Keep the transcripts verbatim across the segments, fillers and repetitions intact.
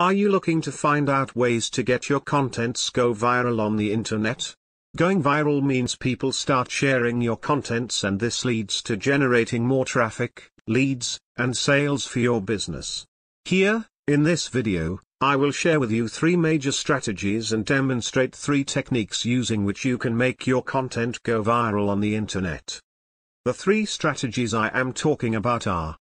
Are you looking to find out ways to get your contents go viral on the internet? Going viral means people start sharing your contents, and this leads to generating more traffic, leads, and sales for your business. Here, in this video, I will share with you three major strategies and demonstrate three techniques using which you can make your content go viral on the internet. The three strategies I am talking about are: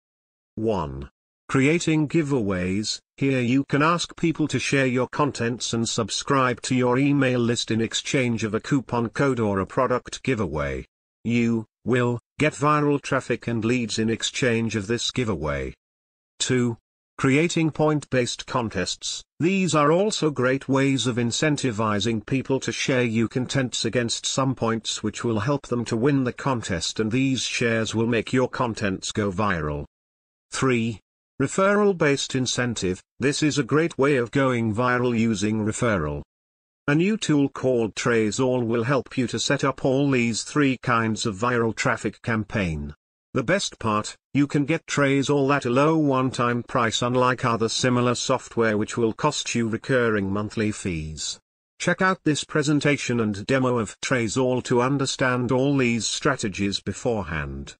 one. Creating giveaways. Here you can ask people to share your contents and subscribe to your email list in exchange of a coupon code or a product giveaway. You will get viral traffic and leads in exchange of this giveaway. two. Creating point-based contests. These are also great ways of incentivizing people to share your contents against some points which will help them to win the contest, and these shares will make your contents go viral. three. Referral-based incentive. This is a great way of going viral using referral. A new tool called TrazeAll will help you to set up all these three kinds of viral traffic campaign. The best part, you can get TrazeAll at a low one-time price, unlike other similar software which will cost you recurring monthly fees. Check out this presentation and demo of TrazeAll to understand all these strategies beforehand.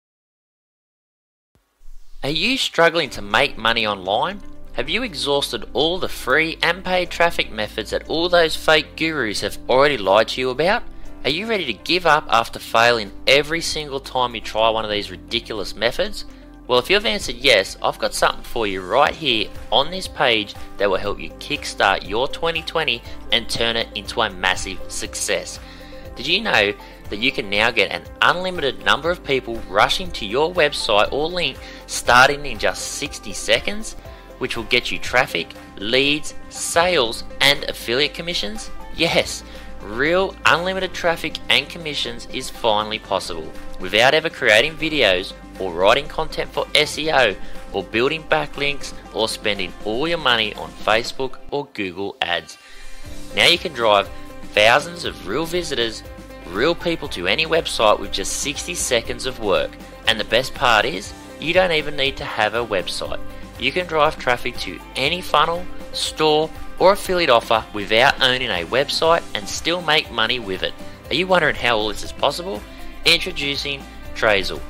Are you struggling to make money online? Have you exhausted all the free and paid traffic methods that all those fake gurus have already lied to you about? Are you ready to give up after failing every single time you try one of these ridiculous methods? Well, if you've answered yes, I've got something for you right here on this page that will help you kickstart your twenty twenty and turn it into a massive success. Did you know that you can now get an unlimited number of people rushing to your website or link starting in just sixty seconds, which will get you traffic, leads, sales, and affiliate commissions? Yes, real unlimited traffic and commissions is finally possible without ever creating videos or writing content for S E O or building backlinks or spending all your money on Facebook or Google ads. Now you can drive thousands of real visitors, real people to any website with just sixty seconds of work. And the best part is, you don't even need to have a website. You can drive traffic to any funnel, store, or affiliate offer without owning a website and still make money with it. Are you wondering how all this is possible? Introducing TrazeAll,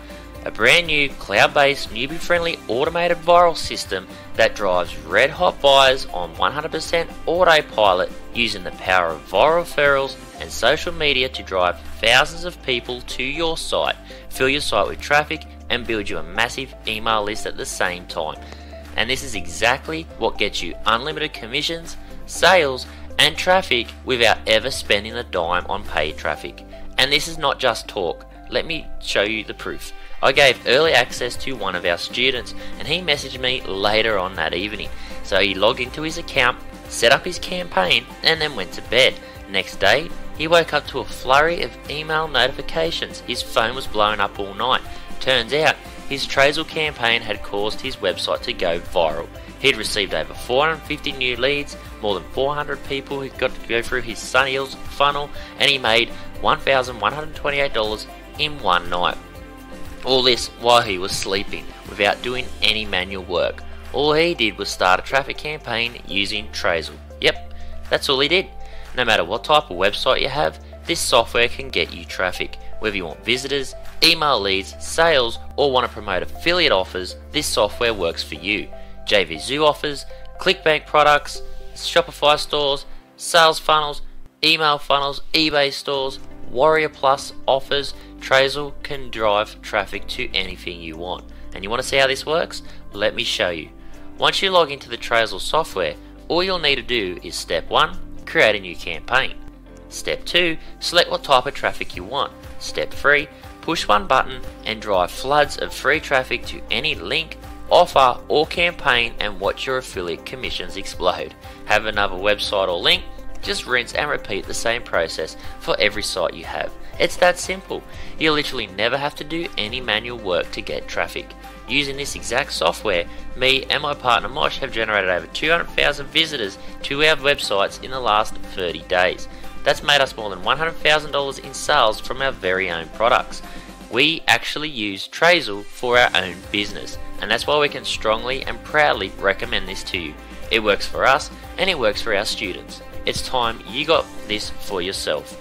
a brand new cloud-based, newbie-friendly automated viral system that drives red-hot buyers on one hundred percent autopilot using the power of viral referrals and social media to drive thousands of people to your site, fill your site with traffic, and build you a massive email list at the same time. And this is exactly what gets you unlimited commissions, sales, and traffic without ever spending a dime on paid traffic. And this is not just talk. Let me show you the proof. I gave early access to one of our students, and he messaged me later on that evening. So he logged into his account, set up his campaign, and then went to bed. Next day, he woke up to a flurry of email notifications. His phone was blowing up all night. Turns out, his TrazeAll campaign had caused his website to go viral. He'd received over four hundred fifty new leads, more than four hundred people who got to go through his sales funnel, and he made one thousand one hundred twenty-eight dollars in one night. All this while he was sleeping, without doing any manual work. All he did was start a traffic campaign using TrazeAll. Yep, that's all he did. No matter what type of website you have, this software can get you traffic. Whether you want visitors, email leads, sales, or want to promote affiliate offers, this software works for you. J V Zoo offers, ClickBank products, Shopify stores, sales funnels, email funnels, eBay stores, Warrior Plus offers. TrazeAll can drive traffic to anything you want. And you want to see how this works? Let me show you. Once you log into the TrazeAll software, all you'll need to do is step one, create a new campaign. Step two, select what type of traffic you want. Step three, push one button and drive floods of free traffic to any link, offer, or campaign, and watch your affiliate commissions explode. Have another website or link, just rinse and repeat the same process for every site you have. It's that simple. You literally never have to do any manual work to get traffic. Using this exact software, me and my partner Mosh have generated over two hundred thousand visitors to our websites in the last thirty days. That's made us more than one hundred thousand dollars in sales from our very own products. We actually use TrazeAll for our own business, and that's why we can strongly and proudly recommend this to you. It works for us and it works for our students. It's time you got this for yourself.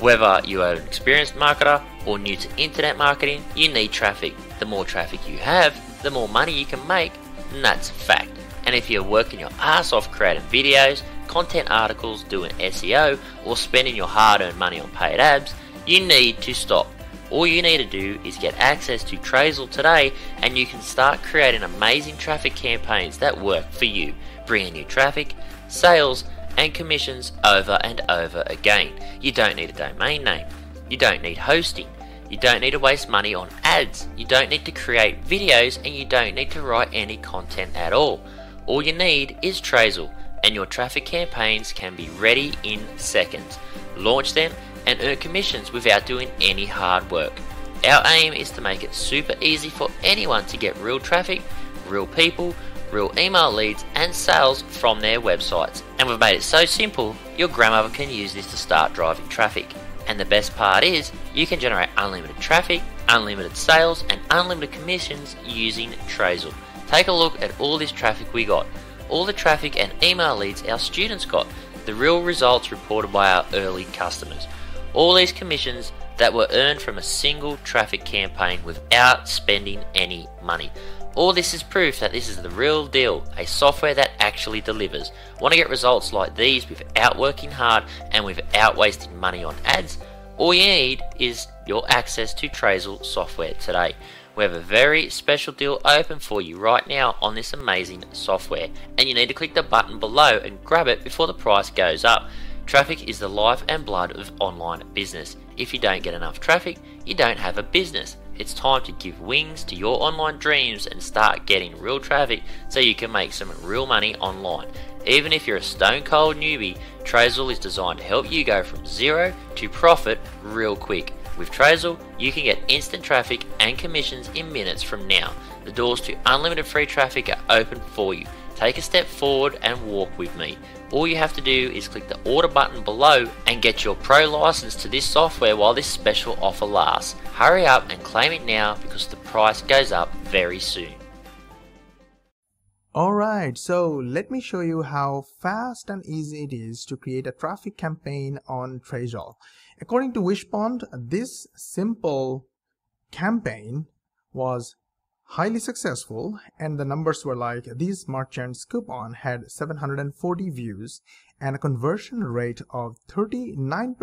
Whether you are an experienced marketer or new to internet marketing, you need traffic. The more traffic you have, the more money you can make, and that's a fact. And if you're working your ass off creating videos, content articles, doing S E O, or spending your hard-earned money on paid ads, you need to stop. All you need to do is get access to TrazeAll today, and you can start creating amazing traffic campaigns that work for you, bringing you traffic, sales, and commissions over and over again. You don't need a domain name. You don't need hosting. You don't need to waste money on ads. You don't need to create videos, and you don't need to write any content at all. All you need is TrazeAll, and your traffic campaigns can be ready in seconds. Launch them and earn commissions without doing any hard work. Our aim is to make it super easy for anyone to get real traffic, real people, real email leads and sales from their websites. And we've made it so simple, your grandmother can use this to start driving traffic. And the best part is, you can generate unlimited traffic, unlimited sales and unlimited commissions using TrazeAll. Take a look at all this traffic we got, all the traffic and email leads our students got, the real results reported by our early customers. All these commissions that were earned from a single traffic campaign without spending any money. All this is proof that this is the real deal, a software that actually delivers. Want to get results like these without working hard and without wasting money on ads? All you need is your access to TrazeAll software today. We have a very special deal open for you right now on this amazing software, and you need to click the button below and grab it before the price goes up. Traffic is the life and blood of online business. If you don't get enough traffic, you don't have a business. It's time to give wings to your online dreams and start getting real traffic so you can make some real money online. Even if you're a stone cold newbie, TrazeAll is designed to help you go from zero to profit real quick. With TrazeAll, you can get instant traffic and commissions in minutes from now. The doors to unlimited free traffic are open for you. Take a step forward and walk with me. All you have to do is click the order button below and get your pro license to this software while this special offer lasts. Hurry up and claim it now because the price goes up very soon. Alright, so let me show you how fast and easy it is to create a traffic campaign on TrazeAll. According to Wishpond, this simple campaign was highly successful, and the numbers were like this: merchant's coupon had seven hundred forty views and a conversion rate of thirty-nine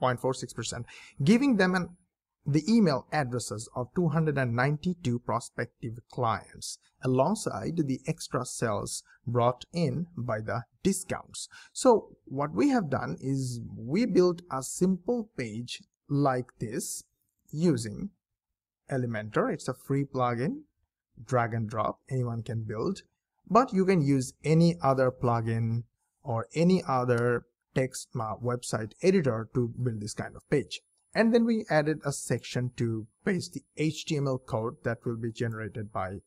point four six percent, giving them an, the email addresses of two hundred ninety-two prospective clients alongside the extra sales brought in by the discounts. So what we have done is we built a simple page like this using Elementor. It's a free plugin, drag and drop, anyone can build, but you can use any other plugin or any other text website editor to build this kind of page. And then we added a section to paste the H T M L code that will be generated by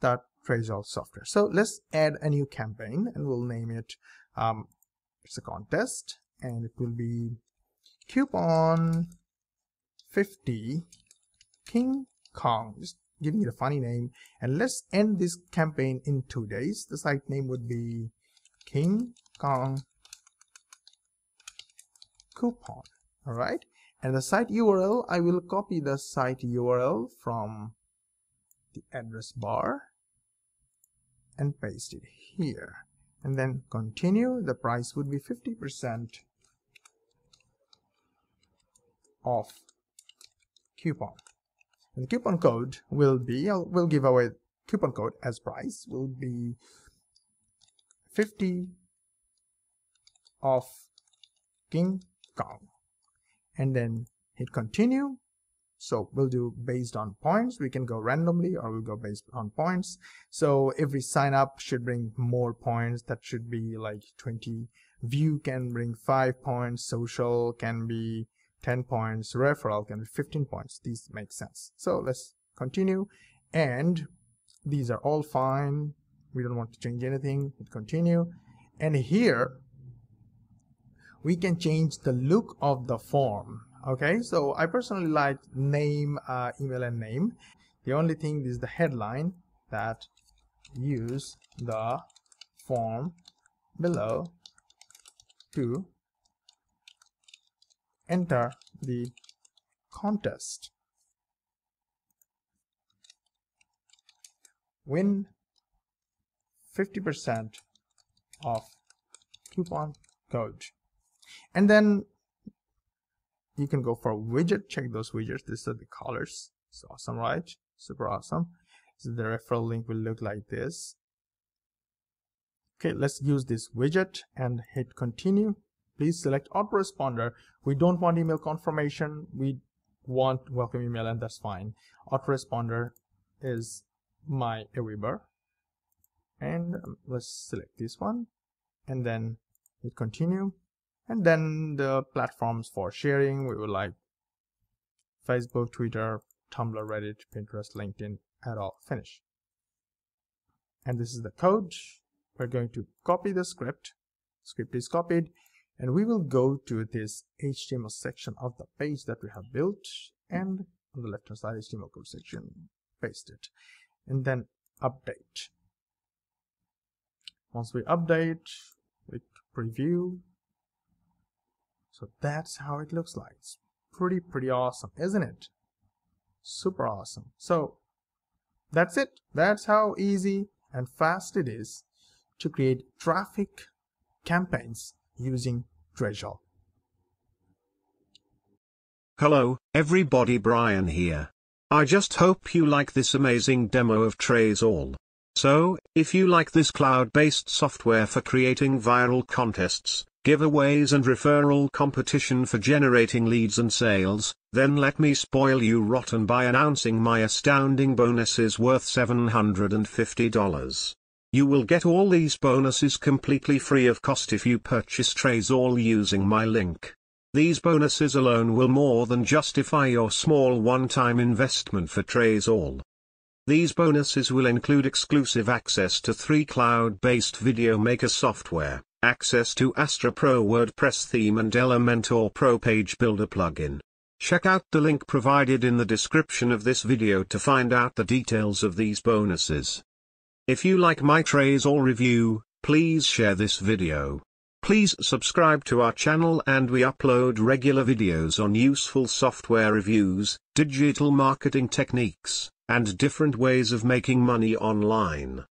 the TrazeAll software. So let's add a new campaign and we'll name it, um, it's a contest, and it will be coupon fifty King Kong, just giving it a funny name. And let's end this campaign in two days. The site name would be King Kong Coupon. All right. And the site U R L, I will copy the site U R L from the address bar and paste it here. And then continue. The price would be fifty percent off coupon. And the coupon code will be, I'll, we'll give away coupon code as price, will be fifty off King Kong. And then hit continue. So we'll do based on points. We can go randomly or we'll go based on points. So every sign up should bring more points. That should be like twenty. View can bring five points. Social can be ten points, referral can be fifteen points. These make sense. So let's continue, and these are all fine. We don't want to change anything. Hit continue, and here we can change the look of the form. Okay, so I personally like name, uh, email and name. The only thing is the headline that use the form below to enter the contest. Win fifty percent of coupon code, and then you can go for a widget. Check those widgets. These are the colors. It's awesome, right? Super awesome. So the referral link will look like this. Okay, let's use this widget and hit continue. Please select autoresponder. We don't want email confirmation. We want welcome email, and that's fine. Autoresponder is my Aweber, and let's select this one and then hit continue. And then the platforms for sharing, we would like Facebook, Twitter, Tumblr, Reddit, Pinterest, LinkedIn, at all. Finish. And this is the code. We're going to copy the script. Script is copied, and we will go to this H T M L section of the page that we have built, and on the left hand side H T M L code section, paste it, and then update. Once we update, click preview. So that's how it looks like. It's pretty pretty awesome, isn't it? Super awesome. So that's it. That's how easy and fast it is to create traffic campaigns using TrazeAll. Hello everybody, Brian here. I just hope you like this amazing demo of TrazeAll. So, if you like this cloud-based software for creating viral contests, giveaways and referral competition for generating leads and sales, then let me spoil you rotten by announcing my astounding bonuses worth seven hundred fifty dollars. You will get all these bonuses completely free of cost if you purchase TrazeAll using my link. These bonuses alone will more than justify your small one-time investment for TrazeAll. These bonuses will include exclusive access to three cloud-based video maker software, access to Astra Pro WordPress theme and Elementor Pro Page Builder plugin. Check out the link provided in the description of this video to find out the details of these bonuses. If you like my TrazeAll review, please share this video. Please subscribe to our channel, and we upload regular videos on useful software reviews, digital marketing techniques, and different ways of making money online.